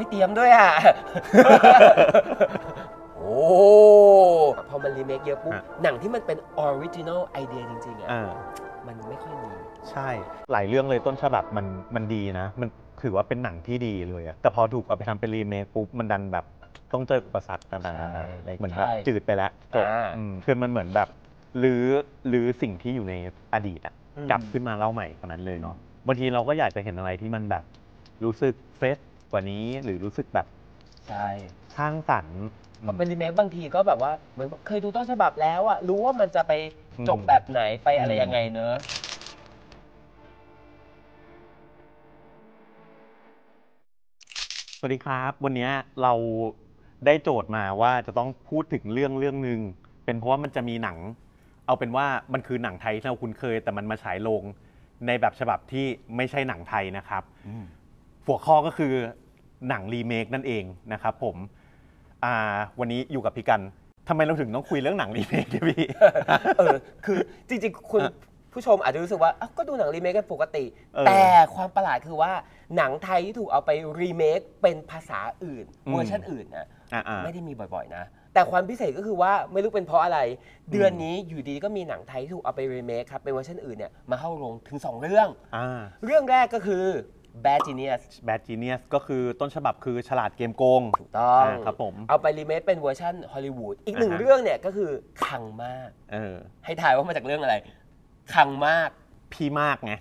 ไม่เตรียมด้วยอ่ะโอ้พอมันรีเมคเยอะปุ๊บหนังที่มันเป็นออริจินัลไอเดียจริงๆอ่ะมันไม่ค่อยมีใช่หลายเรื่องเลยต้นฉบับมันดีนะมันถือว่าเป็นหนังที่ดีเลยแต่พอถูกเอาไปทำเป็นรีเมคปุ๊บมันดันแบบต้องเจออุปสรรคต่างๆเหมือนแบบจืดไปแล้วจบคือมันเหมือนแบบหรือสิ่งที่อยู่ในอดีตกลับขึ้นมาเล่าใหม่ขนาดนั้นเลยเนาะบางทีเราก็อยากจะเห็นอะไรที่มันแบบรู้สึกเฟรชกว่านี้หรือรู้สึกแบบใช่สร้างสรรค์เป็นรีเมคบางทีก็แบบว่าเหมือนเคยดูต้นฉบับแล้วอะรู้ว่ามันจะไปจบแบบไหนไปอะไรยังไงเนอะสวัสดีครับวันนี้เราได้โจทย์มาว่าจะต้องพูดถึงเรื่องหนึ่งเป็นเพราะว่ามันจะมีหนังเอาเป็นว่ามันคือหนังไทยที่เราคุ้นเคยแต่มันมาฉายลงในแบบฉบับที่ไม่ใช่หนังไทยนะครับหัวข้อก็คือหนังรีเมคนั่นเองนะครับผมวันนี้อยู่กับพี่กันทำไมเราถึงต้องคุยเรื่องหนังรีเมคเนี่ยพี่คือจริงๆคุณผู้ชมอาจจะรู้สึกว่าก็ดูหนังรีเมคกันปกติแต่ความประหลาดคือว่าหนังไทยที่ถูกเอาไปรีเมคเป็นภาษาอื่นเวอร์ชันอื่นนะไม่ได้มีบ่อยๆนะแต่ความพิเศษก็คือว่าไม่รู้เป็นเพราะอะไรเดือนนี้อยู่ดีก็มีหนังไทยที่ถูกเอาไปรีเมคครับเป็นเวอร์ชันอื่นเนี่ยมาเข้าโรงถึง2เรื่องเรื่องแรกก็คือ Badgenius ก็คือต้นฉบับคือฉลาดเกมโกงถูกต้องครับผมเอาไปรีเมคเป็นเวอร์ชันฮอลลีวูดอีกหนึ่งเรื่องเนี่ยก็คือคังมากให้ถ่ายว่ามาจากเรื่องอะไรคังมากพี่มากไง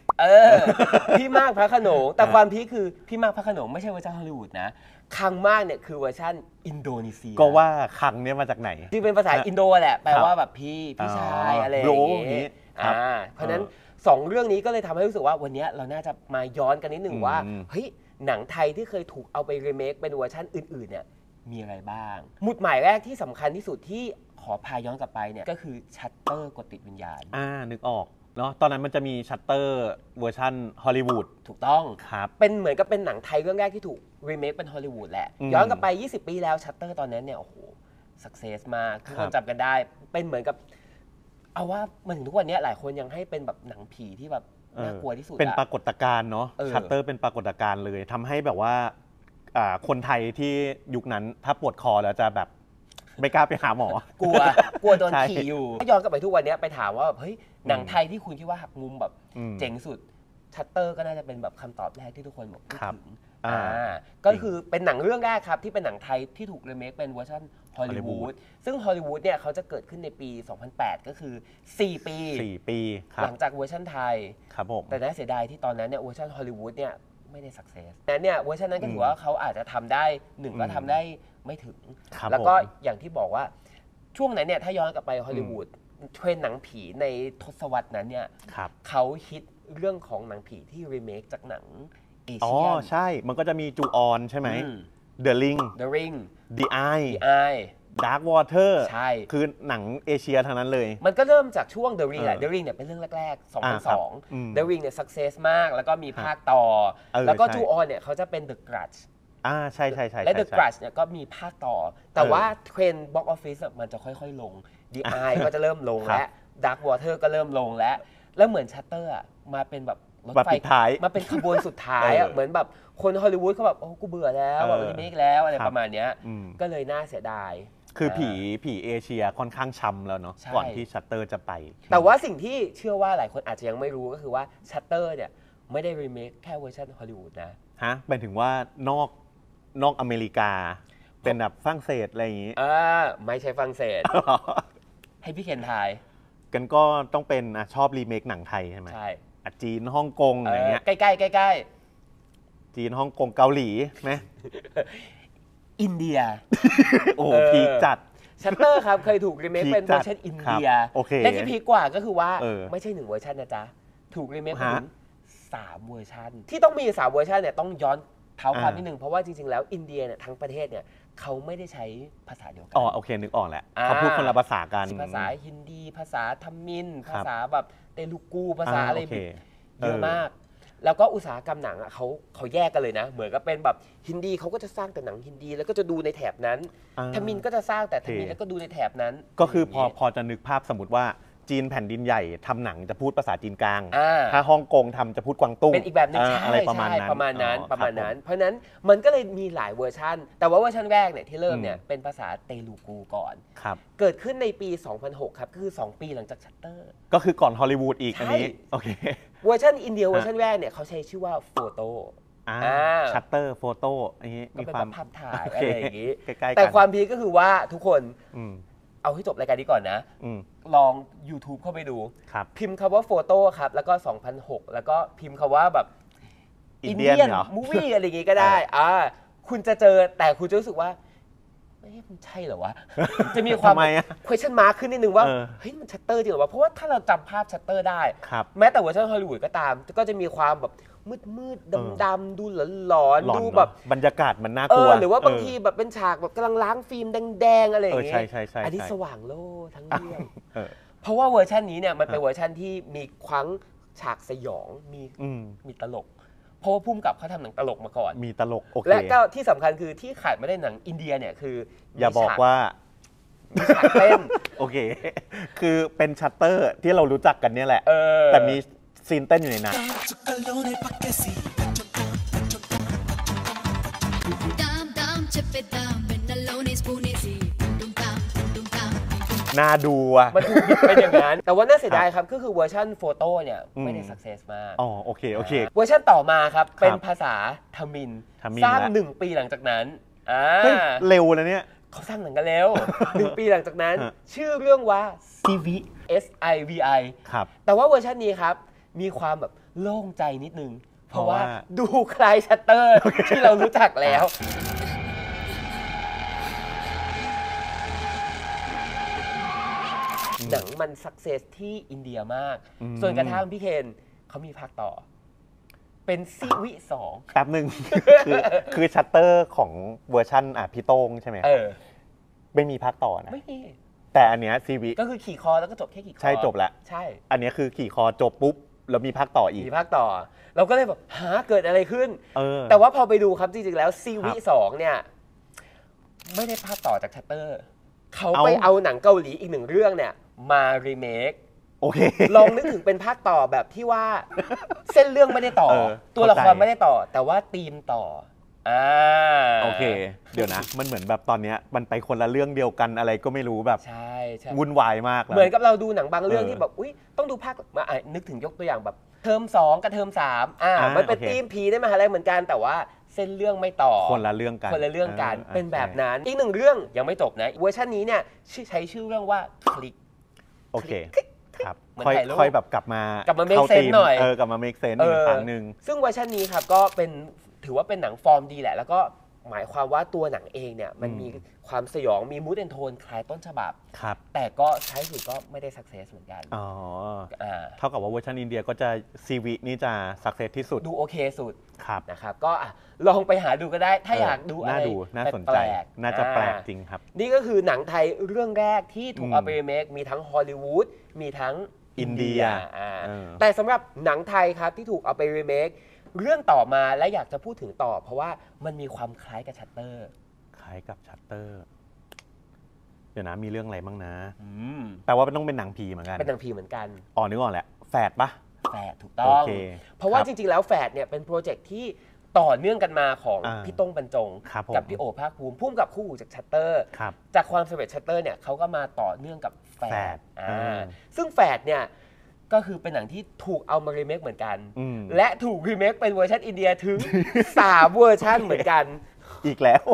พี่มากพระโขนงแต่ความพีคคือพี่มากพระโขนงไม่ใช่เวอร์ชันฮอลลีวูดนะคังมากเนี่ยคือเวอร์ชันอินโดนีเซียก็ว่าคังเนี่ยมาจากไหนที่เป็นภาษาอินโดแหละแปลว่าแบบพี่ชายอะไรอย่างนี้เพราะนั้น2เรื่องนี้ก็เลยทำให้รู้สึกว่าวันนี้เราน่าจะมาย้อนกันนิดหนึ่งว่าเฮ้ยหนังไทยที่เคยถูกเอาไปรีเมคเป็นเวอร์ชันอื่นๆเนี่ยมีอะไรบ้างหมุดหมายแรกที่สำคัญที่สุดที่ขอพาย้อนกลับไปเนี่ยก็คือชัตเตอร์กดติดวิญญาณนึกออกเนาะตอนนั้นมันจะมีชัตเตอร์เวอร์ชันฮอลลีวูดถูกต้องครับเป็นเหมือนกับเป็นหนังไทยเรื่องแรกที่ถูกรีเมคเป็นฮอลลีวูดแหละย้อนกลับไป20ปีแล้วชัตเตอร์ตอนนั้นเนี่ยโอ้โหสักเซสมากทุกคนจำกันได้เป็นเหมือนกับเอาว่ามันถึงทุกวันนี้หลายคนยังให้เป็นแบบหนังผีที่แบบน่ากลัวที่สุดเป็นปรากฏการณ์เนาะชัตเตอร์เป็นปรากฏการณ์เลยทำให้แบบว่าคนไทยที่ยุคนั้นถ้าปวดคอแล้วจะแบบไม่กล้าไปหาหมอกลัวโดนขี่อยู่ถ้าย้อนกลับไปทุกวันนี้ไปถามว่าแบบเฮ้ยหนังไทยที่คุณคิดว่าหักมุมแบบเจ๋งสุดชัตเตอร์ก็น่าจะเป็นแบบคำตอบแรกที่ทุกคนบอกพูดถึงก็คือเป็นหนังเรื่องแรกครับที่เป็นหนังไทยที่ถูกรีเมคเป็นเวอร์ชันฮอลลีวูดซึ่งฮอลลีวูดเนี่ยเขาจะเกิดขึ้นในปี2008ก็คือ4 ปีหลังจากเวอร์ชันไทยครับผมแต่น่าเสียดายที่ตอนนั้นเนี่ยเวอร์ชันฮอลลีวูดเนี่ยไม่ได้สักเซสแต่เนี่ยเวอร์ชันนั้นก็ถือว่าเขาอาจจะทำได้หนึ่งก็ทำได้ไม่ถึงแล้วก็อย่างที่บอกว่าช่วงนั้นเนี่ยถ้าย้อนกลับไปฮอลลีวูดเทรนหนังผีในทศวรรษนั้นเนี่ยเขาฮิตเรื่องของหนังผีที่รีเมคจากหนังเอเชียใช่มันก็จะมีจูออนใช่ไหม The Ring The Eye Dark Water ใช่คือหนังเอเชียทางนั้นเลยมันก็เริ่มจากช่วง The Ring แหละ The Ring เนี่ยเป็นเรื่องแรกๆ2002 The Ring เนี่ย success มากแล้วก็มีภาคต่อแล้วก็จูออนเนี่ยเขาจะเป็น The Grudgeใช่ใช่และ The Grudge เนี่ยก็มีภาคต่อแต่ว่าเทรนด์ Box Office มันจะค่อยๆลง The Eye ก็จะเริ่มลงและ Dark Water ก็เริ่มลงแล้วเหมือน Shutter มาเป็นแบบรถไฟมาเป็นขบวนสุดท้ายเหมือนแบบคนฮอลลีวูดเขาแบบโอ้กูเบื่อแล้วแบบรีเมคแล้วอะไรประมาณเนี้ยก็เลยน่าเสียดายคือผีเอเชียค่อนข้างช้ำแล้วเนาะก่อนที่ชัตเตอร์จะไปแต่ว่าสิ่งที่เชื่อว่าหลายคนอาจจะยังไม่รู้ก็คือว่าชัตเตอร์เนี่ยไม่ได้รีเมคแค่เวอร์ชันฮอลลีวูดนะฮะหมายถึงว่านอกอเมริกาเป็นแบบฝรั่งเศสอะไรอย่างงี้ไม่ใช่ฝรั่งเศสให้พี่เคนทายกันก็ต้องเป็นชอบรีเมคหนังไทยใช่ไหมใช่จีนฮ่องกงอะไรเงี้ยใกล้ๆจีนฮ่องกงเกาหลีไหมอินเดียโอ้พีจัดชัตเตอร์ครับเคยถูกรีเมคเป็นเวอร์ชันอินเดียและที่พีกว่าก็คือว่าไม่ใช่1เวอร์ชันนะจ๊ะถูกรีเมคถึง3เวอร์ชันที่ต้องมี3เวอร์ชันเนี่ยต้องย้อนเท้าความนิดนึงเพราะว่าจริงๆแล้วอินเดียเนี่ยทั้งประเทศเนี่ยเขาไม่ได้ใช้ภาษาเดียวกันอ๋อโอเคนึกออกแหละเขาพูดคนละภาษากันภาษาฮินดีภาษาทัมมินภาษาแบบเตลูกูภาษาอะไรเยอะมากแล้วก็อุตสาหกรรมหนังอ่ะเขาแยกกันเลยนะเหมือนกับเป็นแบบฮินดีเขาก็จะสร้างแต่หนังฮินดีแล้วก็จะดูในแถบนั้นทัมมินก็จะสร้างแต่ทัมมินแล้วก็ดูในแถบนั้นก็คือพอจะนึกภาพสมมติว่า จีนแผ่นดินใหญ่ทำหนังจะพูดภาษาจีนกลางถ้าฮ่องกงทำจะพูดกวางตุ้งเป็นอีกแบบนึงอะไรประมาณนั้นเพราะนั้นมันก็เลยมีหลายเวอร์ชันแต่ว่าเวอร์ชันแรกเนี่ยที่เริ่มเนี่ยเป็นภาษาเตลูกูก่อนเกิดขึ้นในปี2006ครับก็คือ2ปีหลังจากชัตเตอร์ก็คือก่อนฮอลลีวูดอีกอันนี้โอเคเวอร์ชันอินเดียเวอร์ชันแรกเนี่ยเขาใช้ชื่อว่าโฟโต้ชัตเตอร์โฟโต้อันนี้มีความภาพถ่ายอะไรอย่างนี้แต่ความพีก็คือว่าทุกคนเอาให้จบรายการนี้ก่อนนะลอง YouTube เข้าไปดูพิมพ์คำว่าโฟโต้ครับแล้วก็2006แล้วก็พิมพ์คำว่าแบบอินเดียนมูวี่อะไรอย่างนี้ก็ได้คุณจะเจอแต่คุณจะรู้สึกว่ามันใช่เหรอวะจะมีความ question mark ขึ้นนิดนึงว่าเฮ้ยมันชัตเตอร์จริงเหรอวะเพราะว่าถ้าเราจำภาพชัตเตอร์ได้แม้แต่เวอร์ชันฮอลลีวูดก็ตามก็จะมีความแบบมืดๆดำๆดูหลอนๆดูแบบบรรยากาศมันน่ากลัวหรือว่าบางทีแบบเป็นฉากแบบกำลังล้างฟิล์มแดงๆอะไรอย่างเงี้ยอันนี้สว่างโล่ทั้งเรื่องเพราะว่าเวอร์ชันนี้เนี่ยมันเป็นเวอร์ชันที่มีครั้งฉากสยองมีตลกเพราะว่าพุ่มกับเขาทำหนังตลกมาก่อนมีตลกโอเคและก็ที่สำคัญคือที่ขาดไม่ได้หนังอินเดียเนี่ยคืออย่าบอกว่าฉากเต้นโอเคคือเป็นชัตเตอร์ที่เรารู้จักกันเนี่ยแหละแต่มีซีนเต้นอยู่ในนั้นน่าดูอ่ะมันถูกบิดไปอย่างนั้นแต่ว่าน่าเสียดายครับก็คือเวอร์ชันโฟโต้เนี่ยไม่ได้สักเซสมากอ๋อโอเคเวอร์ชันต่อมาครับเป็นภาษาทมิฬสร้าง1 ปีหลังจากนั้นเร็วนะเนี่ยเขาสร้างหนังกันแล้ว1 ปีหลังจากนั้นชื่อเรื่องว่า sivi ครับแต่ว่าเวอร์ชันนี้ครับมีความแบบโล่งใจนิดนึงเพราะว่าดูคล้ายชัตเตอร์ที่เรารู้จักแล้วหนังมันสักเซสที่อินเดียมากส่วนกระทั่งพี่เคนเขามีภาคต่อเป็นsivi 2แป๊บหนึ่งคือชัตเตอร์ของเวอร์ชันพี่โต้งใช่ไหมไม่มีภาคต่อนะแต่อันเนี้ยsiviก็คือขี่คอแล้วก็จบแค่ขี่คอใช่จบแล้วใช่อันนี้คือขี่คอจบปุ๊บแล้วมีภาคต่ออีกมีภาคต่อเราก็เลยแบบหาเกิดอะไรขึ้นแต่ว่าพอไปดูครับจริงๆแล้วsivi 2เนี่ยไม่ได้ภาคต่อจากชัตเตอร์เขาไปเอาหนังเกาหลีอีก1 เรื่องเนี่ยมารีเมคลองนึกถึงเป็นภาคต่อแบบที่ว่าเส้นเรื่องไม่ได้ต่อตัวละครไม่ได้ต่อแต่ว่าธีมต่อโอเคเดี๋ยวนะมันเหมือนแบบตอนนี้มันไปคนละเรื่องเดียวกันอะไรก็ไม่รู้แบบใช่วุ่นวายมากเหมือนกับเราดูหนังบางเรื่องที่แบบอุ้ยต้องดูภาคมานึกถึงยกตัวอย่างแบบเทอม 2 กับเทอม 3มันเป็นธีมผีได้มาอะไรเหมือนกันแต่ว่าเส้นเรื่องไม่ต่อคนละเรื่องกันเป็นแบบนั้นอีก1 เรื่องยังไม่จบนะเวอร์ชันนี้เนี่ยใช้ชื่อเรื่องว่าคลิกโอเคครับค่อยแบบกลับมาเมคเซนส์หน่อยกลับมาเมคเซนส์อีกครั้งหนึ่งซึ่งเวอร์ชันนี้ครับก็เป็นถือว่าเป็นหนังฟอร์มดีแหละแล้วก็หมายความว่าตัวหนังเองเนี่ยมันมีความสยองมีมูดแอนโทนคล้ายต้นฉบับครับแต่ก็ใช้สุดก็ไม่ได้สักเซสเหมือนกันอ๋อเท่ากับว่าเวอร์ชันอินเดียก็จะsiviนี่จะสักเซสที่สุดดูโอเคสุดครับนะครับก็ลองไปหาดูก็ได้ถ้าอยากดูอะไรน่าสนใจน่าจะแปลกจริงครับนี่ก็คือหนังไทยเรื่องแรกที่ถูกเอาไปรีเมคมีทั้งฮอลลีวูดมีทั้งอินเดียแต่สำหรับหนังไทยครับที่ถูกเอาไปรีเมคเรื่องต่อมาและอยากจะพูดถึงต่อเพราะว่ามันมีความคล้ายกับชัตเตอร์เดี๋ยวนะมีเรื่องอะไรบ้างนะแปลว่ามันต้องเป็นหนังผีเหมือนกันเป็นหนังผีเหมือนกันอ๋อนึกออกแหละแฝดปะแฝดถูกต้องเพราะว่าจริงๆแล้วแฝดเนี่ยเป็นโปรเจกต์ที่ต่อเนื่องกันมาของพี่ต้งบรรจงกับพี่โอภาคภูมิพุ่มกับคู่หูจากชัตเตอร์จากความสำเร็จชัตเตอร์เนี่ยเขาก็มาต่อเนื่องกับแฝดซึ่งแฝดเนี่ยก็คือเป็นหนังที่ถูกเอามารีเมคเหมือนกันและถูกรีเมคเป็นเวอร์ชันอินเดียถึง3 เวอร์ชันเหมือนกันอีกแล้ว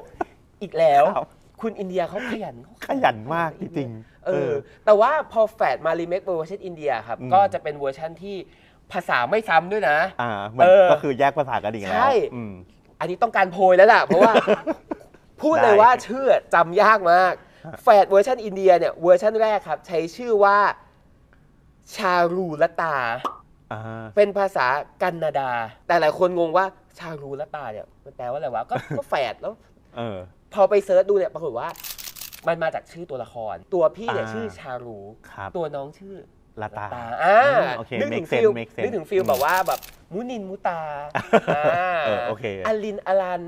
คุณอินเดียเขาขยันมากจริงแต่ว่าพอแฝดมารีเมคเป็นเวอร์ชันอินเดียครับก็จะเป็นเวอร์ชันที่ภาษาไม่ซ้ำด้วยนะก็คือแยกภาษากันอีกแล้วใช่อันนี้ต้องการโพยแล้วล่ะเพราะว่าพูดเลยว่าชื่อจำยากมากแฝดเวอร์ชันอินเดียเนี่ยเวอร์ชันแรกครับใช้ชื่อว่าชารูลตาเป็นภาษากันนาดาแต่หลายคนงงว่าชารูลตาเนี่ยมันแปลว่าอะไรวะก็แฝดแล้วพอไปเซิร์ชดูเนี่ยปรากฏว่ามันมาจากชื่อตัวละครตัวพี่เนี่ยชื่อชารูตัวน้องชื่อลตานึกถึงฟิลแบบว่าแบบมุนินมุตาอลินอลัน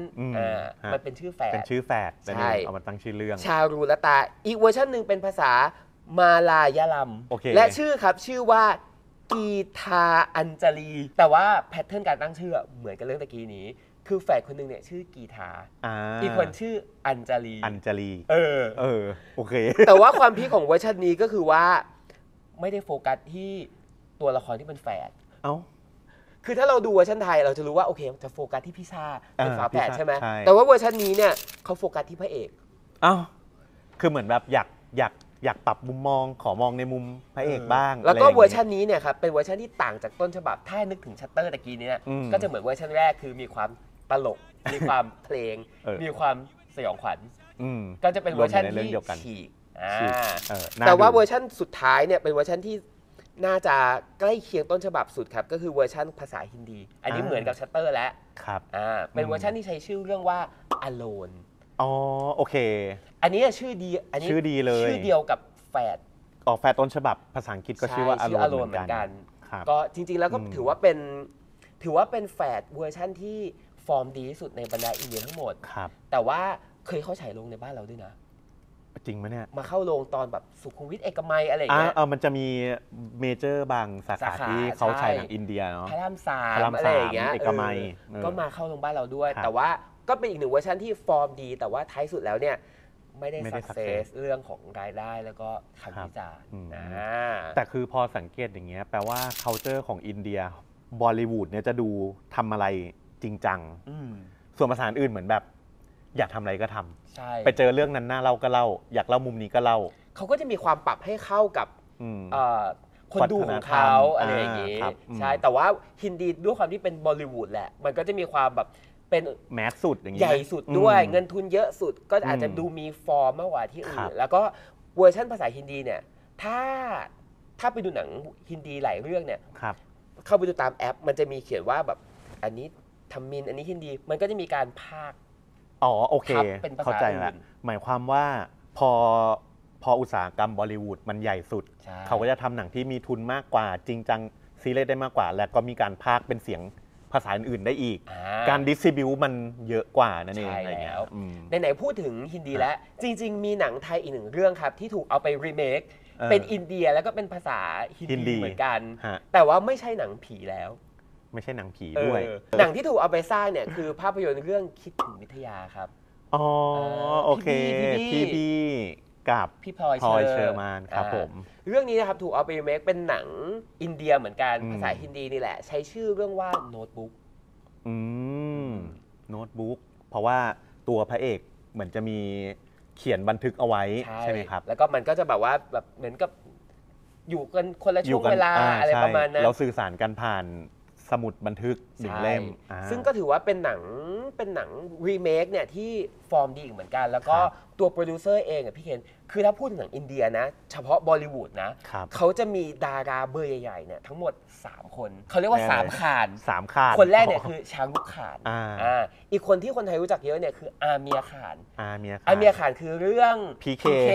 มันเป็นชื่อแฝดใช่เอามาตั้งชื่อเรื่องชารูลตาอีกเวอร์ชันหนึ่งเป็นภาษา มาลายลัมและชื่อครับชื่อว่ากีทาอัญจลีแต่ว่าแพทเทิร์นการตั้งชื่อเหมือนกันเรื่องตะกี้นี้คือแฝดคนหนึ่งเนี่ยชื่อกีทาอีกคนชื่ออัญจลีโอเคแต่ว่าความพีคของเวอร์ชันนี้ก็คือว่าไม่ได้โฟกัสที่ตัวละครที่เป็นแฝดคือถ้าเราดูเวอร์ชันไทยเราจะรู้ว่าโอเคจะโฟกัสที่พี่ชาเป็นฝาแฝดใช่ไหมแต่ว่าเวอร์ชันนี้เนี่ยเขาโฟกัสที่พระเอกคือเหมือนแบบอยากปรับมุมมองขอมองในมุมพระเอกบ้างแล้วก็เวอร์ชันนี้เนี่ยครับเป็นเวอร์ชันที่ต่างจากต้นฉบับถ้านึกถึงชัตเตอร์ตะกี้เนี่ยก็จะเหมือนเวอร์ชันแรกคือมีความตลกมีความเพลงมีความสยองขวัญก็จะเป็นเวอร์ชันที่ฉีกแต่ว่าเวอร์ชันสุดท้ายเนี่ยเป็นเวอร์ชันที่น่าจะใกล้เคียงต้นฉบับสุดครับก็คือเวอร์ชันภาษาฮินดีอันนี้เหมือนกับชัตเตอร์แล้วเป็นเวอร์ชันที่ใช้ชื่อเรื่องว่า Alone โอเคอันนี้ชื่อดีเลยชื่อเดียวกับแฝดแฝดต้นฉบับภาษาอังกฤษก็ชื่อว่า Alone เหมือนกันก็จริงๆแล้วก็ถือว่าเป็นแฝดเวอร์ชันที่ฟอร์มดีที่สุดในบรรดาอินเดียทั้งหมดแต่ว่าเคยเข้าฉายลงในบ้านเราด้วยนะจริงไหมเนี่ยมาเข้าโรงตอนแบบสุขุมวิทเอกมัยอะไรอย่างเงี้ยมันจะมีเมเจอร์บางสาขาที่เขาฉายหนังอินเดียเนาะพระรามสามอะไรอย่างเงี้ยเอกมัยก็มาเข้าโรงบ้านเราด้วยแต่ว่าก็เป็นอีกหนึ่งเวอร์ชันที่ฟอร์มดีแต่ว่าท้ายสุดแล้วเนี่ยไม่ได้สักเซสเรื่องของรายได้แล้วก็คำวิจารณ์แต่คือพอสังเกตอย่างเงี้ยแปลว่า culture ของอินเดียบอลลีวูดเนี่ยจะดูทำอะไรจริงจังส่วนภาษาอื่นเหมือนแบบอยากทำอะไรก็ทำไปเจอเรื่องนั้นหน้าเล่าก็เล่าอยากเล่ามุมนี้ก็เล่าเขาก็จะมีความปรับให้เข้ากับคนดูของเขาอะไรอย่างนี้ใช่แต่ว่าฮินดีด้วยความที่เป็นบอลลีวูดแหละมันก็จะมีความแบบเป็นแมสสุดอย่างนี้ใหญ่สุดด้วยเงินทุนเยอะสุดก็อาจจะดูมีฟอร์มมากกว่าที่อื่นแล้วก็เวอร์ชันภาษาฮินดีเนี่ยถ้าไปดูหนังฮินดีหลายเรื่องเนี่ยเข้าไปดูตามแอปมันจะมีเขียนว่าแบบอันนี้ทำมินอันนี้ฮินดีมันก็จะมีการพากย์โอเคเข้าใจแล้วหมายความว่าพออุตสาหกรรมบอลิวูดมันใหญ่สุดเขาก็จะทำหนังที่มีทุนมากกว่าจริงจังซีเรียสได้มากกว่าและก็มีการพากย์เป็นเสียงภาษาอื่นๆได้อีกการดิสทริบิวต์มันเยอะกว่านั่นเองอะไรเงี้ยไหนๆพูดถึงฮินดีแล้วจริงๆมีหนังไทยอีกหนึ่งเรื่องครับที่ถูกเอาไปรีเมคเป็นอินเดียแล้วก็เป็นภาษาฮินดีเหมือนกันแต่ว่าไม่ใช่หนังผีแล้วไม่ใช่หนังผีด้วยหนังที่ถูกเอาไปสร้างเนี่ยคือภาพยนตร์เรื่องคิดถึงวิทยาครับโอเคพี่บี้กับพี่พลอยเชอร์มานครับผมเรื่องนี้นะครับถูกเอาไปรีเมคเป็นหนังอินเดียเหมือนกันภาษาฮินดีนี่แหละใช้ชื่อเรื่องว่าโน้ตบุ๊กโน้ตบุ๊กเพราะว่าตัวพระเอกเหมือนจะมีเขียนบันทึกเอาไว้ใช่ไหมครับแล้วก็มันก็จะแบบว่าแบบเหมือนกับอยู่กันคนละช่วงเวลาอะไรประมาณนั้นเราสื่อสารกันผ่านสมุดบันทึกหนึ่งเล่มซึ่งก็ถือว่าเป็นหนังรีเมคเนี่ยที่ฟอร์มดีเหมือนกันแล้วก็ตัวโปรดิวเซอร์เองพี่เคนคือถ้าพูดถึงหนังอินเดียนะเฉพาะบอลิวูดนะเขาจะมีดาราเบอร์ใหญ่ๆเนี่ยทั้งหมด3คนเขาเรียกว่า3ข่านคนแรกเนี่ยคือช้างลูกข่านอีกคนที่คนไทยรู้จักเยอะเนี่ยคืออาเมียข่านคือเรื่องพีเค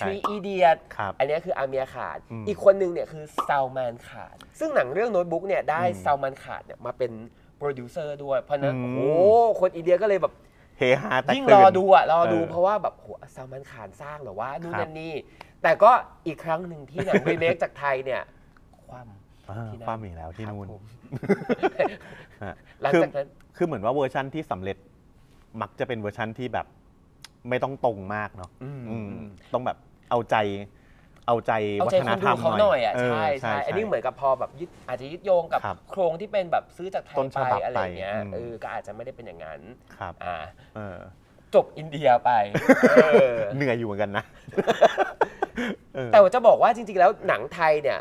ทรีอีเดียตอันนี้คืออาเมียข่านอีกคนนึงเนี่ยคือซาวมานข่านซึ่งหนังเรื่องโน้ตบุ๊กเนี่ยได้ซาวมานข่านเนี่ยมาเป็นโปรดิวเซอร์ด้วยเพราะนั้นโอ้คนอินเดียก็เลยแบบยิ่งรอดูเพราะว่าแบบโหซาวมานข่านสร้างหรือว่านู่นนั่นนี่แต่ก็อีกครั้งหนึ่งที่หนังรีเมคจากไทยเนี่ยความอีกแล้วที่นู่นคือเหมือนว่าเวอร์ชันที่สำเร็จมักจะเป็นเวอร์ชันที่แบบไม่ต้องตรงมากเนาะต้องแบบเอาใจวัฒนธรรมหน่อยใช่อันนี้เหมือนกับพอแบบอาจจะยึดโยงกับโครงที่เป็นแบบซื้อจากไทยไปอะไรเงี้ยก็อาจจะไม่ได้เป็นอย่างนั้นจบอินเดียไปเหนื่อยอยู่เหมือนกันนะแต่จะบอกว่าจริงๆแล้วหนังไทยเนี่ย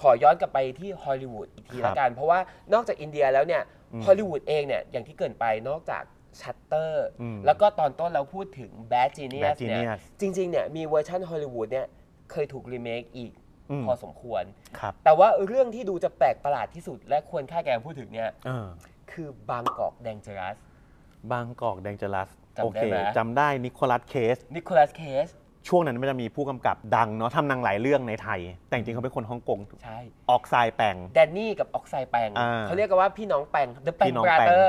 ขอย้อนกลับไปที่ฮอลลีวูดอีกทีละกันเพราะว่านอกจากอินเดียแล้วเนี่ยฮอลลีวูดเองเนี่ยอย่างที่เกินไปนอกจากชัตเตอร์แล้วก็ตอนต้นเราพูดถึง Badgenius เนี่ยจริงๆเนี่ยมีเวอร์ชันฮอลลีวูดเนี่ยเคยถูกรีเมคอีกพอสมควรแต่ว่าเรื่องที่ดูจะแปลกประหลาดที่สุดและควรค่าแก่พูดถึงเนี่ยคือบางกอกแดนเจอรัสโอเคจำได้นิโคลัสเคสช่วงนั้นมันจะมีผู้กำกับดังเนาะทำหนังหลายเรื่องในไทยแต่จริงเขาเป็นคนฮ่องกงใช่ออกไซแปงแดนนี่กับออกไซแปงเขาเรียกกันว่าพี่น้องแปง The Peng Brother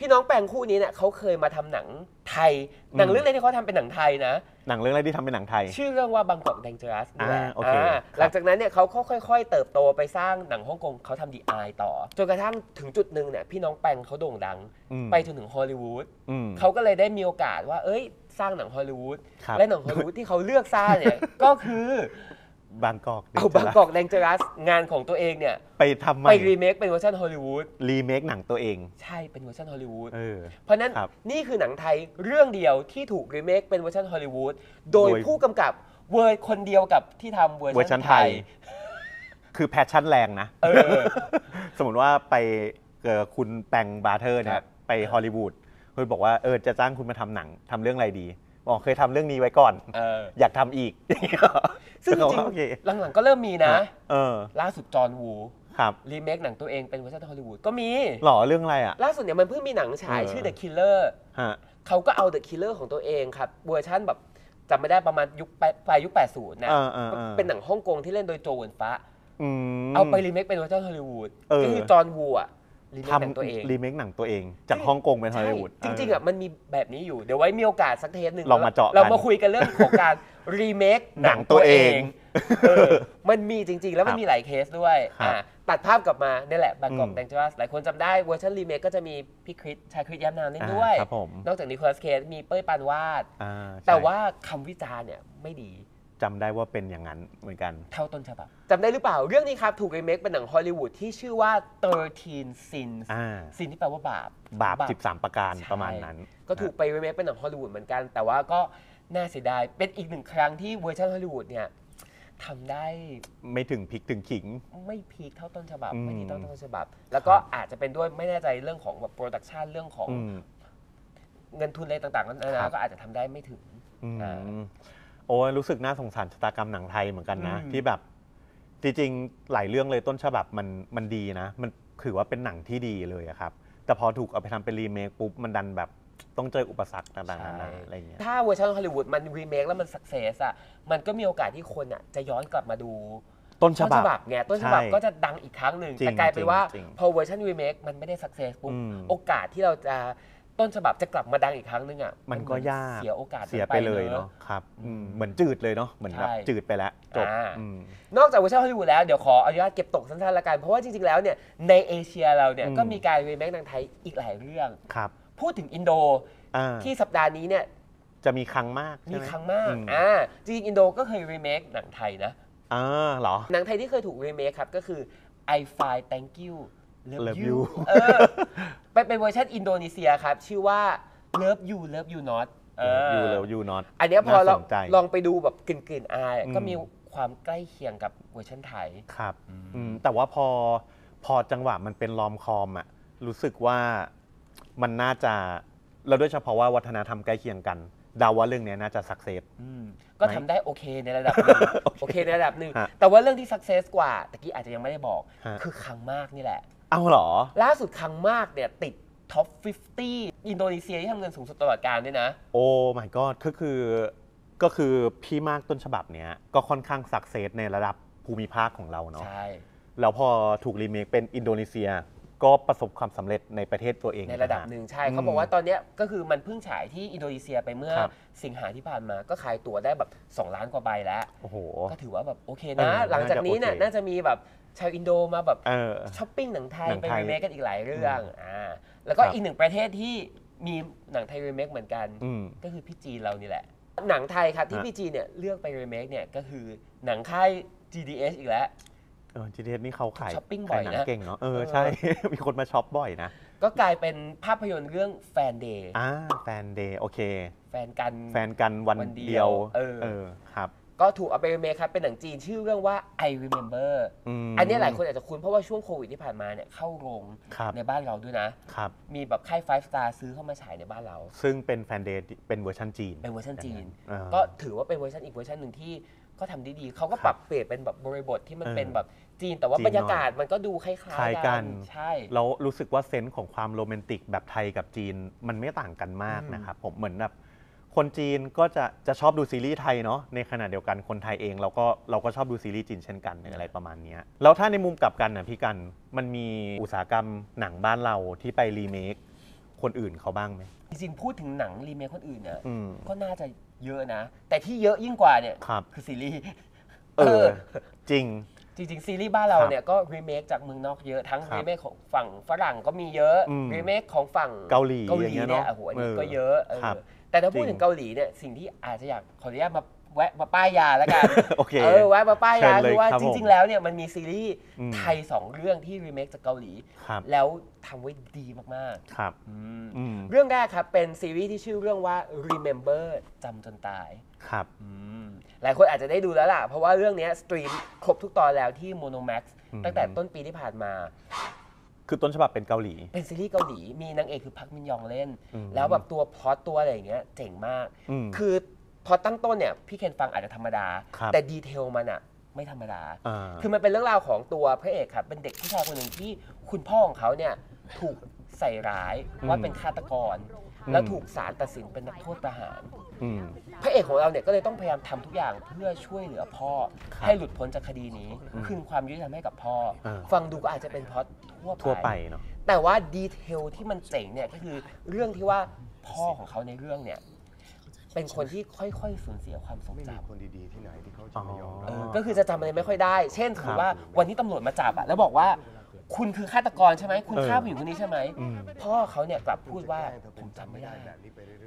พี่น้องแปงคู่นี้เนี่ยเขาเคยมาทำหนัง ไทยหนังเรื่องแรกที่เขาทำเป็นหนังไทยนะหนังเรื่องแรกที่ทำเป็นหนังไทยชื่อเรื่องว่าบางกอกแดงเจอรัสหลังจากนั้นเนี่ยเขาค่อยๆเติบโตไปสร้างหนังฮ่องกงเขาทำดีไอต่อจนกระทั่งถึงจุดหนึ่งเนี่ยพี่น้องแปงเขาโด่งดังไปจนถึงฮอลลีวูดเขาก็เลยได้มีโอกาสว่าเอ้ยสร้างหนังฮอลลีวูดและหนังฮอลลีวูดที่เขาเลือกสร้างเนี่ยก็คือบางกอกเอาบางกอกแดงเจอรัสงานของตัวเองเนี่ยไปทำไปรีเมคเป็นเวอร์ชันฮอลลีวูดรีเมคหนังตัวเองใช่เป็นเวอร์ชันฮอลลีวูดเพราะนั้นนี่คือหนังไทยเรื่องเดียวที่ถูกรีเมคเป็นเวอร์ชันฮอลลีวูดโดยผู้กำกับเวอร์คนเดียวกับที่ทำเวอร์ชันไทยคือแพชชั่นแรงนะสมมติว่าไปคุณแปงบาร์เทอร์เนี่ยไปฮอลลีวูดคุณบอกว่าจะจ้างคุณมาทำหนังทำเรื่องอะไรดีบอกเคยทำเรื่องนี้ไว้ก่อน อยากทำอีกซึ่งจริงหลังๆก็เริ่มมีนะล่าสุดจอห์นวูรีเมคหนังตัวเองเป็นเวอร์ชันฮอลลีวูดก็มีหล่อเรื่องอะไรอ่ะล่าสุดเนี่ยมันเพิ่งมีหนังฉายชื่อ The Killer เขาก็เอา The Killer ของตัวเองครับเวอร์ชันแบบจำไม่ได้ประมาณยุคปลายยุค80นะเป็นหนังฮ่องกงที่เล่นโดยโจเวินฟ้าเอาไปรีเมคเป็นเวอร์ชันฮอลลีวูดก็คือจอห์นวูทำรีเมคหนังตัวเองจากฮ่องกงเป็นฮอลลีวูดจริงๆอ่ะมันมีแบบนี้อยู่เดี๋ยวไว้มีโอกาสสักเทปหนึ่งเรามาคุยกันเรื่องของการรีเมคหนังตัวเองมันมีจริงๆแล้วมันมีหลายเคสด้วยตัดภาพกลับมานี่แหละบางกอกแดงเจอรัสหลายคนจำได้เวอร์ชันรีเมคก็จะมีพี่คริสชายคริสย้ำนามเล่นด้วยนอกจากนิโคลัสเคสมีเป้ยปานวาดแต่ว่าคำวิจารณ์เนี่ยไม่ดีจำได้ว่าเป็นอย่างนั้นเหมือนกันเท่าต้นฉบับจำได้หรือเปล่าเรื่องนี้ครับถูกรีเมคเป็นหนังฮอลลีวูดที่ชื่อว่า 13sins สินที่แปลว่าบาป13ประการประมาณนั้นก็ถูกไปรีเมคเป็นหนังฮอลลีวูดเหมือนกันแต่ว่าก็น่าเสียดายเป็นอีกหนึ่งครั้งที่เวอร์ชันฮอลลีวูดเนี่ยทำได้ไม่ถึงพลิกถึงขิงไม่พลิกเท่าต้นฉบับไม่ดีเท่าต้นฉบับแล้วก็อาจจะเป็นด้วยไม่แน่ใจเรื่องของแบบโปรดักชันเรื่องของเงินทุนอะไรต่างๆนั้นนะก็อาจจะทำได้ไม่ถึงโอ้รู้สึกน่าสงสารชะตากรรมหนังไทยเหมือนกันนะที่แบบจริงๆหลายเรื่องเลยต้นฉบับมันดีนะมันถือว่าเป็นหนังที่ดีเลยครับแต่พอถูกเอาไปทำเป็นรีเมคปุ๊บมันดันแบบต้องเจออุปสรรคต่างๆอะไรอย่างเงี้ยถ้าเวอร์ชันฮอลลีวูดมันรีเมคแล้วมันสักเซสอ่ะมันก็มีโอกาสที่คนอ่ะจะย้อนกลับมาดูต้นฉบับไงต้นฉบับก็จะดังอีกครั้งหนึ่งแต่กลายเป็นว่าพอเวอร์ชันรีเมคมันไม่ได้สักเซสปุ๊บโอกาสที่เราจะต้นฉบับจะกลับมาดังอีกครั้งนึงอ่ะมันก็ยากเสียโอกาสไปเลยเนาะครับเหมือนจืดเลยเนาะเหมือนแบบจืดไปแล้วจบนอกจากเวอร์ชันฮอลลีวูดแล้วเดี๋ยวขออนุญาตเก็บตกสั้นๆละกันเพราะว่าจริงๆแล้วเนี่ยในเอเชียเราเนี่ยก็มีการรีเมคหนังไทยอีกหลายเรื่องครับพูดถึงอินโดที่สัปดาห์นี้เนี่ยจะมีครั้งมากมีครั้งมากจริงๆอินโดก็เคยรีเมคหนังไทยนะเหรอหนังไทยที่เคยถูกรีเมคครับก็คือ I Find Thank You Love You เป็นเวอร์ชันอินโดนีเซียครับชื่อว่า Love You Love You Not Love You Not อันนี้พอเราลองไปดูแบบกลิ่นอายก็มีความใกล้เคียงกับเวอร์ชันไทยครับแต่ว่าพอจังหวะมันเป็นลอมคอมอ่ะรู้สึกว่ามันน่าจะเราด้วยเฉพาะว่าวัฒนธรรมใกล้เคียงกันดาว่าเรื่องนี้น่าจะสักเซสก็ทำได้โอเคในระดับหนึ่งโอเคในระดับหนึ่งแต่ว่าเรื่องที่สักเซสกว่าตะกี้อาจจะยังไม่ได้บอกคือครั้งมากนี่แหละเอาเหรอล่าสุดครั้งมากเนี่ยติดท็อป 50 อินโดนีเซียที่ทำเงินสูงสุดตลอดกาลด้วยนะโอ้ my god ก็คือพี่มากต้นฉบับเนี้ยก็ค่อนข้างสักเซสในระดับภูมิภาคของเราเนาะใช่แล้วพอถูกรีเมคเป็นอินโดนีเซียก็ประสบความสำเร็จในประเทศตัวเองในระดับหนึ่งใช่เขาบอกว่าตอนนี้ก็คือมันเพิ่งฉายที่อินโดนีเซียไปเมื่อสิงหาที่ผ่านมาก็ขายตั๋วได้แบบ2ล้านกว่าใบแล้วโอ้โหก็ถือว่าแบบโอเคนะหลังจากนี้เนี่ยน่าจะมีแบบชาวอินโดมาแบบช้อปปิ้งหนังไทยไปรีเมคกันอีกหลายเรื่องแล้วก็อีกหนึ่งประเทศที่มีหนังไทยรีเมคเหมือนกันก็คือพี่จีนเรานี่แหละหนังไทยครับที่พี่จีนเนี่ยเลือกไปรีเมคเนี่ยก็คือหนังค่าย GDS อีกแล้วGDS นี่เขาขายหนังเก่งเนาะใช่มีคนมาช็อปบ่อยนะก็กลายเป็นภาพยนตร์เรื่องแฟนเดย์แฟนเดย์โอเคแฟนกันวันเดียวครับก็ถูกเอาไปรีเมคครับเป็นหนังจีนชื่อเรื่องว่า Iremember อันนี้หลายคนอาจจะคุ้นเพราะว่าช่วงโควิดที่ผ่านมาเนี่ยเข้าโรงในบ้านเราด้วยนะมีแบบค่าย 5 Star ซื้อเข้ามาฉายในบ้านเราซึ่งเป็นแฟนเดย์เป็นเวอร์ชันจีนก็ถือว่าเป็นเวอร์ชันอีกเวอร์ชันหนึ่งที่ก็ทำได้ดีเขาก็ปรับเปลี่ยนเป็นแบบบริบทที่มันเป็นแบบจีนแต่ว่าบรรยากาศมันก็ดูคล้ายๆกันใช่เรารู้สึกว่าเซนส์ของความโรแมนติกแบบไทยกับจีนมันไม่ต่างกันมากนะครับผมเหมือนแบบคนจีนก็จะชอบดูซีรีส์ไทยเนาะในขณะเดียวกันคนไทยเองเราก็ชอบดูซีรีส์จีนเช่นกันอะไรประมาณนี้แล้วถ้าในมุมกลับกันนะพี่กันมันมีอุตสาหกรรมหนังบ้านเราที่ไปรีเมค คนอื่นเขาบ้างไหมจริงๆพูดถึงหนังรีเมคคนอื่นเนี่ยก็น่าจะเยอะนะแต่ที่เยอะยิ่งกว่าเนี่ยคือซีรีส์จริงจริงซีรีส์บ้านเราเนี่ยก็รีเมคจากเมืองนอกเยอะทั้งรีเมคของฝั่งฝรั่งก็มีเยอะรีเมคของฝั่งเกาหลีเนี่ยโอ้โหอันนี้ก็เยอะแต่ถ้าพูดถึงเกาหลีเนี่ยสิ่งที่อาจจะอยากขออนุญาตมาแวะมาป้ายยาแล้วกันแวะมาป้ายยาดูว่าจริงๆแล้วเนี่ยมันมีซีรีส์ไทย2เรื่องที่รีเมคจากเกาหลีแล้วทำไว้ดีมากๆเรื่องแรกครับเป็นซีรีส์ที่ชื่อเรื่องว่า Iremember จำจนตายหลายคนอาจจะได้ดูแล้วล่ะเพราะว่าเรื่องนี้สตรีมครบทุกตอนแล้วที่ Monomax ตั้งแต่ต้นปีที่ผ่านมาคือต้นฉบับเป็นเกาหลีเป็นซีรีส์เกาหลีมีนางเอกคือพักมินยองเล่นแล้วแบบตัวพล็อตตัวอะไรอย่างเงี้ยเจ๋งมากคือพอตั้งต้นเนี่ยพี่เคนฟังอาจจะธรรมดาแต่ดีเทลมันอะไม่ธรรมดาคือมันเป็นเรื่องราวของตัวพระเอกครับเป็นเด็กผู้ชายคนหนึ่งที่คุณพ่อของเขาเนี่ยถูกใส่ร้ายว่าเป็นฆาตกรแล้วถูกศาลตัดสินเป็นนักโทษประหารพระเอกของเราเนี่ยก็เลยต้องพยายามทำทุกอย่างเพื่อช่วยเหลือพ่อให้หลุดพ้นจากคดีนี้คืนความยุติธรรมให้กับพ่อฟังดูก็อาจจะเป็นพล็อตทั่วไปเนาะแต่ว่าดีเทลที่มันเจ๋งเนี่ยก็คือเรื่องที่ว่าพ่อของเขาในเรื่องเนี่ยเป็นคนที่ค่อยๆสูญเสียความทรงจำคนดีๆที่ไหนที่เขาจะไม่ยอมก็คือจะจำอะไรไม่ค่อยได้เช่นถือว่าวันนี้ตำรวจมาจับอะแล้วบอกว่าคุณคือฆาตกรใช่ไหมคุณฆ่าผู้หญิงคนนี้ใช่ไหมพ่อเขาเนี่ยกลับพูดว่าผมจำไม่ได้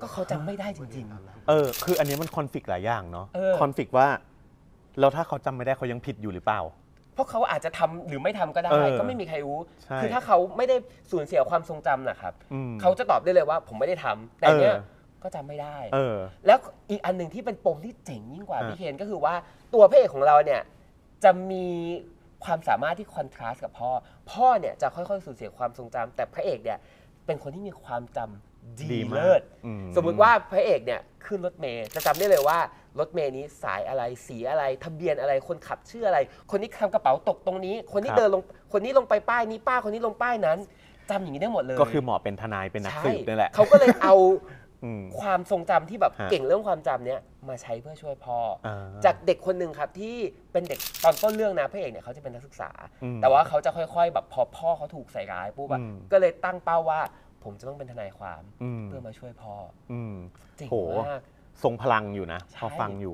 ก็เขาจำไม่ได้จริงๆคืออันนี้มันคอนฟลิกต์หลายอย่างเนาะคอนฟลิกต์ว่าแล้วถ้าเขาจำไม่ได้เขายังผิดอยู่หรือเปล่าเพราะเขาอาจจะทำหรือไม่ทำก็ได้ก็ไม่มีใครรู้คือถ้าเขาไม่ได้สูญเสียความทรงจำนะครับเขาจะตอบได้เลยว่าผมไม่ได้ทำแต่เนี่ยก็จำไม่ได้แล้วอีกอันหนึ่งที่เป็นปมที่เจ๋งยิ่งกว่าพี่เคนก็คือว่าตัวพระเอกของเราเนี่ยจะมีความสามารถที่คอนทราสต์กับพ่อเนี่ยจะค่อยๆสูญเสียความทรงจำแต่พระเอกเนี่ยเป็นคนที่มีความจำดีเลิศสมมุติว่าพระเอกเนี่ยขึ้นรถเมล์จะจำได้เลยว่ารถเมล์นี้สายอะไรสีอะไรทะเบียนอะไรคนขับชื่ออะไรคนนี้ทำกระเป๋าตกตรงนี้คนนี้เดินลงคนนี้ลงไปป้ายนี้ป้าคนนี้ลงป้ายนั้นจำอย่างนี้ได้หมดเลยก็คือเหมาะเป็นทนายเป็นนักสืบนี่แหละเขาก็เลยเอาความทรงจำที่แบบเก่งเรื่องความจำเนี้ยมาใช้เพื่อช่วยพ่อจากเด็กคนหนึ่งครับที่เป็นเด็กตอนต้นเรื่องนะพระเอกเนี่ยเขาจะเป็นนักศึกษาแต่ว่าเขาจะค่อยๆแบบพอพ่อเขาถูกใส่ร้ายปุ๊บก็เลยตั้งเป้าว่าผมจะต้องเป็นทนายความเพื่อมาช่วยพ่อเจ๋งมากทรงพลังอยู่นะพอฟังอยู่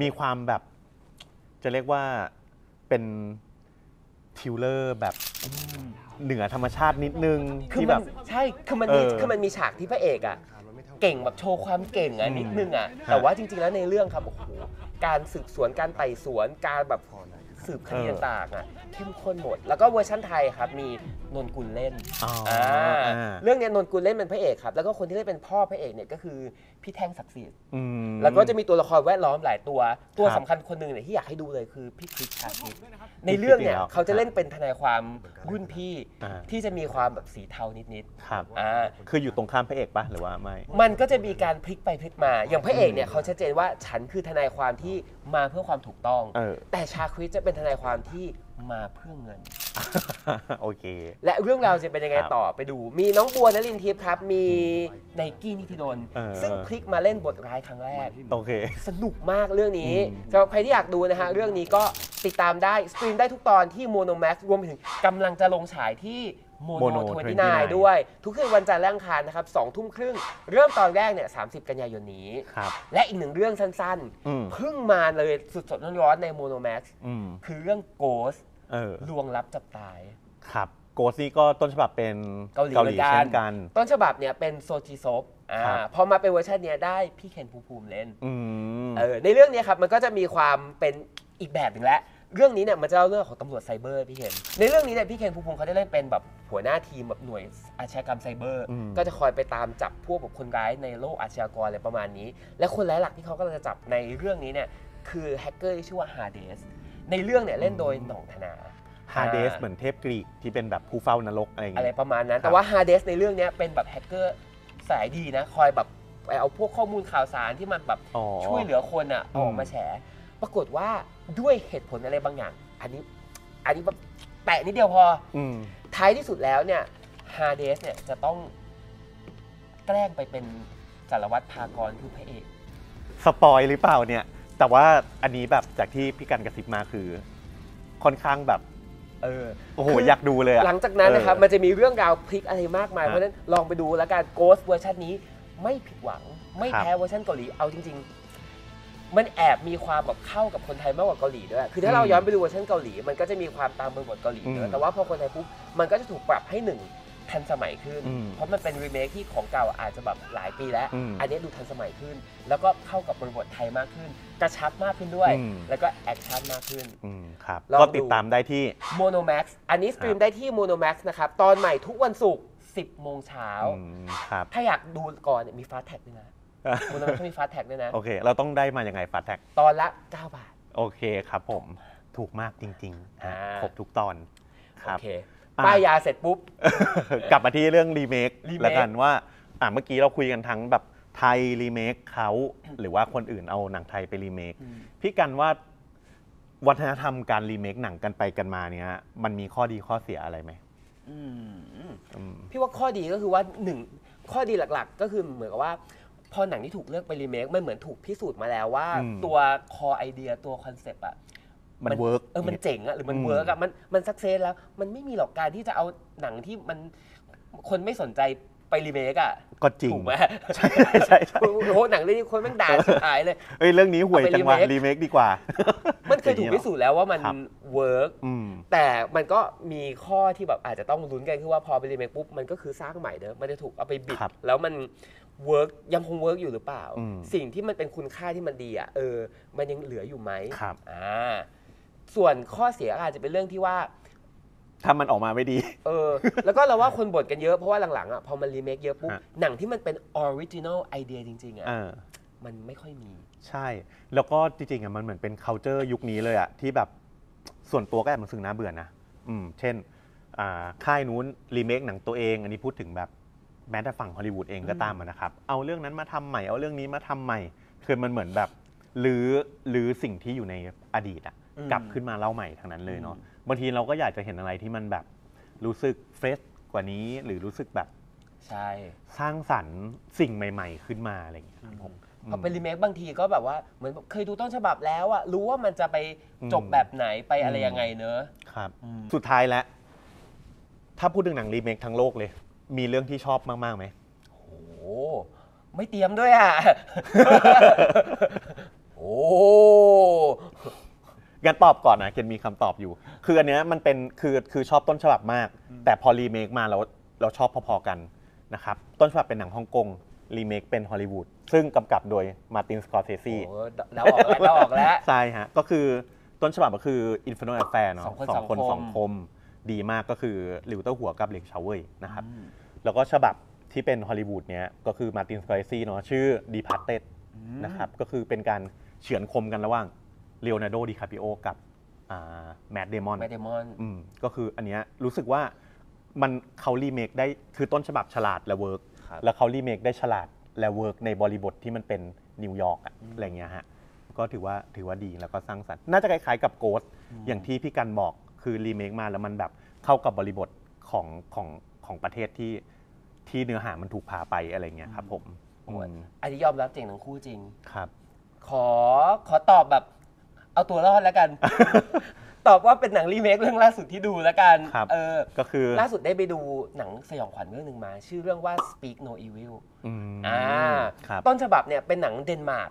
มีความแบบจะเรียกว่าเป็นทิวเลอร์แบบเหนือธรรมชาตินิดนึงที่แบบใช่คือมันมีฉากที่พระเอกอะเก่งแบบโชว์ความเก่งนิดนึงแต่ว่าจริงๆแล้วในเรื่องครับโอ้โหการสืบสวนการไต่สวนการแบบสืบคดีต่างๆเข้มข้นหมดแล้วก็เวอร์ชั่นไทยครับมีนนกุลเล่นเรื่องนี้นนกุลเล่นเป็นพระเอกครับแล้วก็คนที่เล่นเป็นพ่อพระเอกเนี่ยก็คือพี่แท่งศักดิ์สิทธิ์แล้วก็จะมีตัวละครแวดล้อมหลายตัวสำคัญคนหนึ่งเนี่ยที่อยากให้ดูเลยคือพี่คริสชาคิดในเรื่องเนี่ยเขาจะเล่นเป็นทนายความรุ่นพี่ที่จะมีความแบบสีเทานิดๆคืออยู่ตรงข้ามพระเอกปะหรือว่าไม่มันก็จะมีการพลิกไปพลิกมาอย่างพระเอกเนี่ยเขาชัดเจนว่าฉันคือทนายความที่มาเพื่อความถูกต้องแต่ชาคริสจะเป็นทนายความที่มาเพื่อเงินโอเคและเรื่องราวจะเป็นยังไงต่อไปดูมีน้องบัวนลินทิพย์ครับมีไนกี้นิธิดลซึ่งพลิกมาเล่นบทร้ายครั้งแรกโอเคสนุกมากเรื่องนี้สำหรับใครที่อยากดูนะฮะเรื่องนี้ก็ติดตามได้สตรีมได้ทุกตอนที่ Monomax รวมถึงกำลังจะลงฉายที่Mono 29ด้วยทุกคืนวันจันทร์และอังคารนะครับ20 ทุ่มครึ่งเริ่มตอนแรกเนี่ย30 กันยายนนี้และอีกหนึ่งเรื่องสั้นๆเพิ่งมาเลยสดๆร้อนๆใน Monomax คือเรื่องโกสลวงลับจับตายครับโกสนี่ก็ต้นฉบับเป็นเกาหลีเช่นกันต้นฉบับเนี่ยเป็นโซจิซบพอมาเป็นเวอร์ชันเนี้ยได้พี่เคนภูมิเล่นในเรื่องนี้ครับมันก็จะมีความเป็นอีกแบบหนึ่งและเรื่องนี้เนี่ยมันจะเล่าเรื่องของตำรวจไซเบอร์พี่เคนในเรื่องนี้เนี่ยพี่เคนภูมิเขาได้เล่นเป็นแบบหัวหน้าทีมแบบหน่วยอาชญากรรมไซเบอร์ก็จะคอยไปตามจับพวกแบบคนร้ายในโลกอาชญากรอะไรประมาณนี้และคนร้ายหลักที่เขากำลังจะจับในเรื่องนี้เนี่ยคือแฮกเกอร์ที่ชื่อว่าฮาเดสในเรื่องเนี่ยเล่นโดยหน่องธนาฮาเดสเหมือนเทพกรีกที่เป็นแบบผู้เฝ้านรกอะไรอย่างเงี้ยอะไรประมาณนั้นแต่ว่าฮาเดสในเรื่องนี้เป็นแบบแฮกเกอร์สายดีนะคอยแบบเอาพวกข้อมูลข่าวสารที่มันแบบช่วยเหลือคนอ่ะออกมาแฉปรากฏว่าด้วยเหตุผลอะไรบางอย่างอันนี้แบบแตะนิดเดียวพอท้ายที่สุดแล้วเนี่ยฮาเดสเนี่ยจะต้องแกล้งไปเป็นสารวัตรพากรคือพระเอกสปอยหรือเปล่าเนี่ยแต่ว่าอันนี้แบบจากที่พี่กันกระซิบมาคือค่อนข้างแบบ โอ้โหอยากดูเลยหลังจากนั้นนะครับมันจะมีเรื่องราวพลิกอะไรมากมายเพราะฉะนั้นลองไปดูแล้วกันโกสเวอร์ชันนี้ไม่ผิดหวังไม่แพ้เวอร์ชันเกาหลีเอาจริงๆมันแอบมีความแบบเข้ากับคนไทยมากกว่าเกาหลีด้วยคือถ้าเราย้อนไปดูเวอร์ชันเกาหลีมันก็จะมีความตามบทเกาหลีด้วยแต่ว่าพอคนไทยปุ๊บมันก็จะถูกปรับให้หนึ่งทันสมัยขึ้นเพราะมันเป็นรีเมคที่ของเก่าอาจจะแบบหลายปีแล้วอันนี้ดูทันสมัยขึ้นแล้วก็เข้ากับบริบทไทยมากขึ้นกระชับมากขึ้นด้วยแล้วก็แอคชั่นมากขึ้นครับก็ติดตามได้ที่ Monomax อันนี้สตรีมได้ที่ Monomax นะครับตอนใหม่ทุกวันศุกร์ 10 โมงเช้าถ้าอยากดูก่อนมีฟาสแท็กด้วยนะ Monomax มีฟาสแท็กด้วยนะโอเคเราต้องได้มาอย่างไรฟาสแท็กตอนละ9 บาทโอเคครับผมถูกมากจริงๆครบทุกตอนครับป้ายยาเสร็จปุ๊บกลับมาที่เรื่องรีเมคแล้วกันว่าเมื่อกี้เราคุยกันทั้งแบบไทยรีเมคเขาหรือว่าคนอื่นเอาหนังไทยไปรีเมคพี่กันว่าวัฒนธรรมการรีเมคหนังกันไปกันมาเนี้ยมันมีข้อดีข้อเสียอะไรไหมพี่ว่าข้อดีก็คือว่าหนึ่งข้อดีหลักๆก็คือเหมือนกับว่าพอหนังที่ถูกเลือกไปรีเมคมันเหมือนถูกพิสูจน์มาแล้วว่าตัวคอไอเดียตัวคอนเซปต์อะมันเวิร์กมันเจ๋งอะหรือมันเวิร์กอะมันสักเซสแล้วมันไม่มีหรอกการที่จะเอาหนังที่มันคนไม่สนใจไปรีเมคอะก็จริงถูกไหมใช่ใช่โหหนังเรื่องนี้คนแม่งด่าชิบหายเลยเรื่องนี้ห่วยจังหวะรีเมคดีกว่ามันเคยถูกพิสูจน์แล้วว่ามันเวิร์กแต่มันก็มีข้อที่แบบอาจจะต้องลุ้นกันคือว่าพอไปรีเมคปุ๊บมันก็คือสร้างใหม่เด้อมันจะถูกเอาไปบิดแล้วมันเวิร์กยังคงเวิร์กอยู่หรือเปล่าสิ่งที่มันเป็นคุณค่าที่มันดีอะมันยังเหลืออยู่ไหมครับส่วนข้อเสียอาจจะเป็นเรื่องที่ว่าถ้ามันออกมาไม่ดีแล้วก็เราว่าคนบ่นกันเยอะเพราะว่าหลังๆอ่ะพอมันรีเมคเยอะปุ๊บหนังที่มันเป็นออริจินอลไอเดียจริงๆอ่ะมันไม่ค่อยมีใช่แล้วก็จริงๆอ่ะมันเหมือนเป็น culture ยุคนี้เลยอ่ะที่แบบส่วนตัวก็แอบรู้สึกน่าเบื่อนะเช่นค่ายนู้นรีเมคหนังตัวเองอันนี้พูดถึงแบบแม้แต่ฝั่งฮอลลีวูดเองก็ตามนะครับเอาเรื่องนั้นมาทำใหม่เอาเรื่องนี้มาทำใหม่คือมันเหมือนแบบหรือสิ่งที่อยู่ในอดีตอ่ะกลับขึ้นมาเล่าใหม่ทางนั้นเลยเนาะบางทีเราก็อยากจะเห็นอะไรที่มันแบบรู้สึกเฟรชกว่านี้หรือรู้สึกแบบใช่สร้างสรรค์สิ่งใหม่ๆขึ้นมาอะไรอย่างเงี้ยพอเป็นรีเมคบางทีก็แบบว่าเหมือนเคยดูต้นฉบับแล้วอะรู้ว่ามันจะไปจบแบบไหนไปอะไรยังไงเนอะครับสุดท้ายแล้วถ้าพูดถึงหนังรีเมคทั้งโลกเลยมีเรื่องที่ชอบมากๆไหมโอ้ไม่เตรียมด้วยอะโอ้งั้นตอบก่อนนะเคนมีคำตอบอยู่คืออันเนี้ยมันเป็นคือชอบต้นฉบับมากแต่พอรีเมคมาเราชอบพอๆกันนะครับต้นฉบับเป็นหนังฮ่องกงรีเมคเป็นฮอลลีวูดซึ่งกำกับโดยมาร์ติน สกอร์เซซีเราออกแล้วใช่ฮะก็คือต้นฉบับก็คืออินฟินิตี้แอฟแฟร์เนาะ2 คน 2 คมดีมากก็คือหลิวเต้าหัวกับเหล็กชาวเว่ยนะครับแล้วก็ฉบับที่เป็นฮอลลีวูดเนี้ยก็คือมาร์ติน สกอร์เซซีเนาะชื่อดีพาร์เต็ดนะครับก็คือเป็นการเฉือนคมกันระหว่างเลโอนาร์โด ดิคาปิโอกับแมท เดมอน ก็คืออันเนี้ยรู้สึกว่ามันเขารีเมคได้คือต้นฉบับฉลาดและเวิร์กแล้วเขารีเมคได้ฉลาดและเวิร์กในบริบทที่มันเป็นนิวยอร์กอะไรเงี้ยฮะก็ถือว่าดีแล้วก็สร้างสรรค์น่าจะคล้ายๆกับโกสอย่างที่พี่กันบอกคือรีเมคมาแล้วมันแบบเข้ากับบริบทของประเทศที่เนื้อหามันถูกพาไปอะไรเงี้ยครับผมอันนี้ยอมรับเจ๋งทั้งคู่จริงครับขอตอบแบบเอาตัวรอดแล้วกันตอบว่าเป็นหนังรีเมคเรื่องล่าสุดที่ดูแล้วกันก็คือล่าสุดได้ไปดูหนังสยองขวัญเรื่องหนึ่งมาชื่อเรื่องว่า Speak No Evil ต้นฉบับเนี่ยเป็นหนังเดนมาร์ก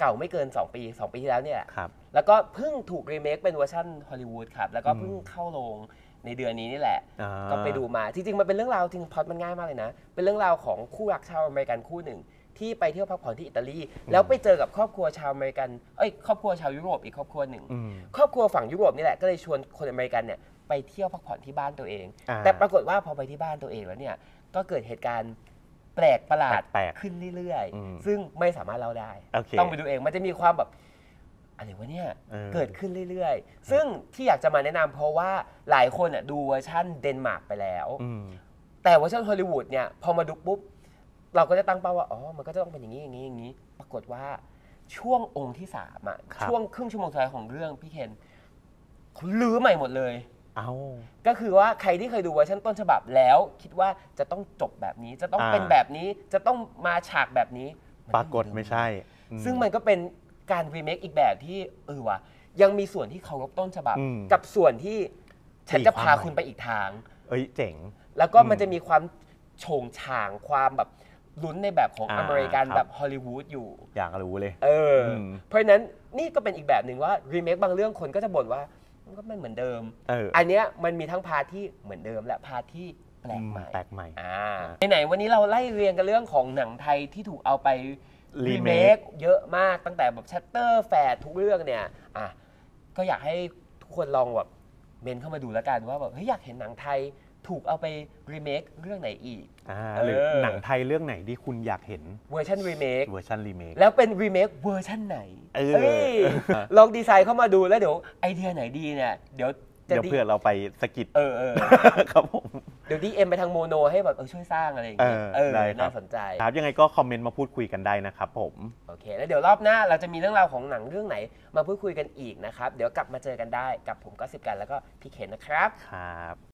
เก่าไม่เกิน2 ปีที่แล้วเนี่ยแล้วก็เพิ่งถูกรีเมคเป็นเวอร์ชันฮอลลีวูดครับแล้วก็เพิ่งเข้าโรงในเดือนนี้นี่แหละก็ไปดูมาจริงๆมันเป็นเรื่องราวจริงพล็อตมันง่ายมากเลยนะเป็นเรื่องราวของคู่รักชาวอเมริกันคู่หนึ่งที่ไปเที่ยวพักผ่อนที่อิตาลีแล้วไปเจอกับครอบครัวชาวอเมริกันครอบครัวชาวยุโรปอีกครอบครัวหนึ่งครอบครัวฝั่งยุโรปนี่แหละก็เลยชวนคนอเมริกันเนี่ยไปเที่ยวพักผ่อนที่บ้านตัวเองแต่ปรากฏว่าพอไปที่บ้านตัวเองแล้วเนี่ยก็เกิดเหตุการณ์แปลกประหลาดขึ้นเรื่อยๆซึ่งไม่สามารถเล่าได้ต้องไปดูเองมันจะมีความแบบอะไรวะเนี่ยเกิดขึ้นเรื่อยๆซึ่งที่อยากจะมาแนะนำเพราะว่าหลายคนดูเวอร์ชันเดนมาร์กไปแล้วแต่เวอร์ชันฮอลลีวูดเนี่ยพอมาดูปุ๊บเราก็จะตั้งเป้าว่ามันก็จะต้องเป็นอย่างนี้อย่างนี้อย่างนี้ปรากฏว่าช่วงองค์ที่3อ่ะช่วงครึ่งชั่วโมงสุดท้ายของเรื่องพี่เคนเขาลื้อใหม่หมดเลยก็คือว่าใครที่เคยดูเวอร์ชันต้นฉบับแล้วคิดว่าจะต้องจบแบบนี้จะต้องเป็นแบบนี้จะต้องมาฉากแบบนี้ปรากฏไม่ใช่ซึ่งมันก็เป็นการรีเมคอีกแบบที่ว่ะยังมีส่วนที่เคารพต้นฉบับกับส่วนที่ ฉันจะพาคุณไปอีกทางเอ้ยเจ๋งแล้วก็มันจะมีความโฉงฉางความแบบลุ้นในแบบของอเมริกันแบบฮอลลีวูดอยู่อย่างรู้เลยเพราะนั้นนี่ก็เป็นอีกแบบหนึ่งว่ารีเมคบางเรื่องคนก็จะบ่นว่ามันก็ไม่เหมือนเดิมอันเนี้ยมันมีทั้งพาที่เหมือนเดิมและพาที่แปลกใหม่ไหนวันนี้เราไล่เรียงกันเรื่องของหนังไทยที่ถูกเอาไปรีเมคเยอะมากตั้งแต่แบบชัตเตอร์แฟดทุกเรื่องเนี่ยก็อยากให้ทุกคนลองแบบเมนเข้ามาดูแล้วกันว่าแบบเฮ้ยอยากเห็นหนังไทยถูกเอาไปรีเมคเรื่องไหนอีกหรือหนังไทยเรื่องไหนที่คุณอยากเห็นเวอร์ชันรีเมคแล้วเป็นรีเมคเวอร์ชันไหนลองดีไซน์เข้ามาดูแล้วเดี๋ยวไอเดียไหนดีเนี่ยเดี๋ยวเพื่อเราไปสกิดครับผมเดี๋ยวดีเอ็มไปทางโมโนให้แบบช่วยสร้างอะไรอย่างเงี้ยน่าสนใจครับยังไงก็คอมเมนต์มาพูดคุยกันได้นะครับผมโอเคแล้วเดี๋ยวรอบหน้าเราจะมีเรื่องราวของหนังเรื่องไหนมาพูดคุยกันอีกนะครับเดี๋ยวกลับมาเจอกันได้กับผมก็สิบกันแล้วก็พี่เคนนะครับ